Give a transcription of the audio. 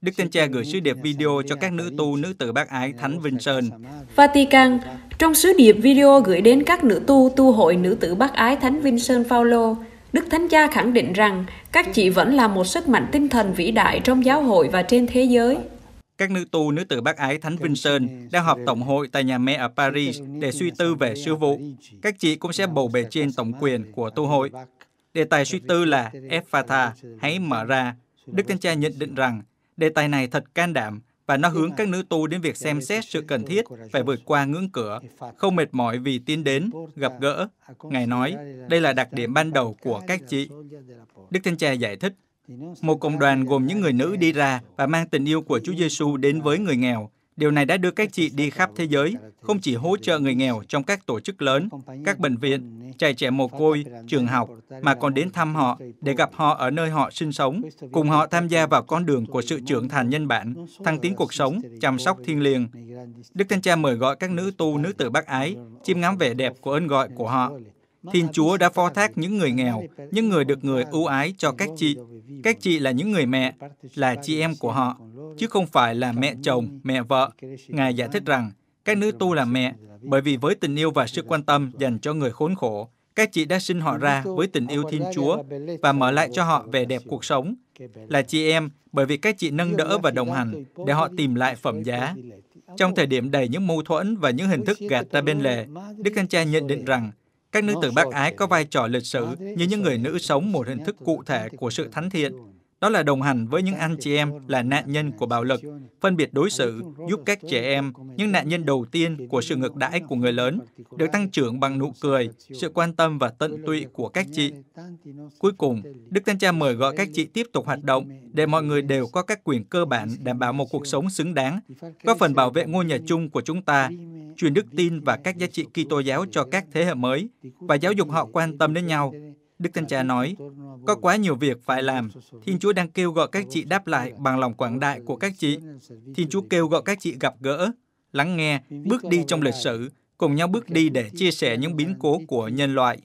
Đức Thánh Cha gửi sứ điệp video cho các nữ tu nữ tử Bác Ái Thánh Vinh Sơn. Vatican, trong sứ điệp video gửi đến các nữ tu tu hội nữ tử Bác Ái Thánh Vinh Sơn Phaolô, Đức Thánh Cha khẳng định rằng các chị vẫn là một sức mạnh tinh thần vĩ đại trong giáo hội và trên thế giới. Các nữ tu nữ tử Bác Ái Thánh Vinh Sơn đang họp tổng hội tại nhà mẹ ở Paris để suy tư về sứ vụ. Các chị cũng sẽ bầu bề trên tổng quyền của tu hội. Đề tài suy tư là Éphatha, hãy mở ra. Đức Thánh Cha nhận định rằng đề tài này thật can đảm và nó hướng các nữ tu đến việc xem xét sự cần thiết phải vượt qua ngưỡng cửa, không mệt mỏi vì tiến đến, gặp gỡ. Ngài nói, đây là đặc điểm ban đầu của các chị. Đức Thánh Cha giải thích, một cộng đoàn gồm những người nữ đi ra và mang tình yêu của Chúa Giêsu đến với người nghèo. Điều này đã đưa các chị đi khắp thế giới, không chỉ hỗ trợ người nghèo trong các tổ chức lớn, các bệnh viện, trại trẻ mồ côi, trường học, mà còn đến thăm họ để gặp họ ở nơi họ sinh sống, cùng họ tham gia vào con đường của sự trưởng thành nhân bản, thăng tiến cuộc sống, chăm sóc thiêng liêng. Đức Thánh Cha mời gọi các nữ tu, nữ tử Bác Ái, chiêm ngắm vẻ đẹp của ơn gọi của họ. Thiên Chúa đã phó thác những người nghèo, những người được người ưu ái cho các chị. Các chị là những người mẹ, là chị em của họ, chứ không phải là mẹ chồng, mẹ vợ. Ngài giải thích rằng, các nữ tu là mẹ, bởi vì với tình yêu và sự quan tâm dành cho người khốn khổ, các chị đã sinh họ ra với tình yêu Thiên Chúa và mở lại cho họ vẻ đẹp cuộc sống. Là chị em, bởi vì các chị nâng đỡ và đồng hành để họ tìm lại phẩm giá. Trong thời điểm đầy những mâu thuẫn và những hình thức gạt ra bên lề, Đức Thánh Cha nhận định rằng, các nữ tử Bác Ái có vai trò lịch sử như những người nữ sống một hình thức cụ thể của sự thánh thiện. Đó là đồng hành với những anh chị em là nạn nhân của bạo lực, phân biệt đối xử, giúp các trẻ em, những nạn nhân đầu tiên của sự ngược đãi của người lớn, được tăng trưởng bằng nụ cười, sự quan tâm và tận tụy của các chị. Cuối cùng, Đức Thánh Cha mời gọi các chị tiếp tục hoạt động để mọi người đều có các quyền cơ bản đảm bảo một cuộc sống xứng đáng, góp phần bảo vệ ngôi nhà chung của chúng ta, truyền đức tin và các giá trị Kitô giáo cho các thế hệ mới và giáo dục họ quan tâm đến nhau. Đức Thánh Cha nói, có quá nhiều việc phải làm. Thiên Chúa đang kêu gọi các chị đáp lại bằng lòng quảng đại của các chị. Thiên Chúa kêu gọi các chị gặp gỡ, lắng nghe, bước đi trong lịch sử, cùng nhau bước đi để chia sẻ những biến cố của nhân loại.